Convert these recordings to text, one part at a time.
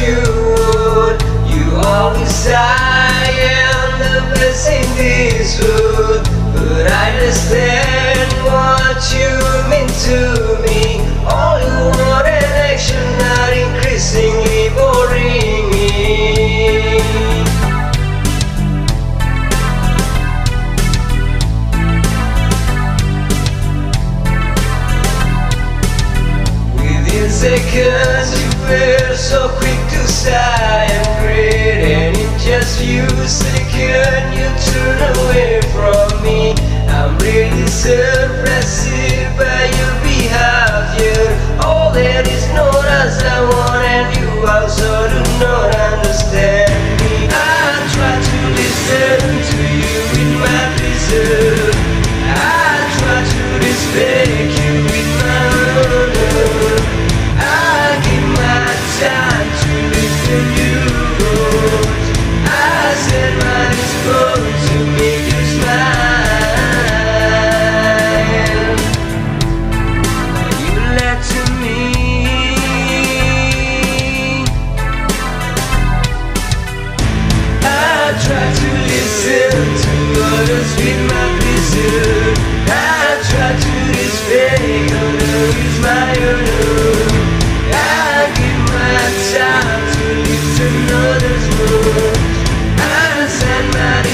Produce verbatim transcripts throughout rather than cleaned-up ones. you would. You are the sign and the blessing this would. But I understand what you mean to me. All you want and action are increasingly boring me. Within seconds you were so quick to sigh and grin, and in just few seconds you turn away from me. I'm really surprised by your behavior. All that is not as I want, and you also do not understand me. I try to listen to you with my reason. I try to respect you with my honor. I give my time to listen you. I set my response to make you smile. Another's road, I said mine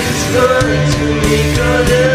is going to make others.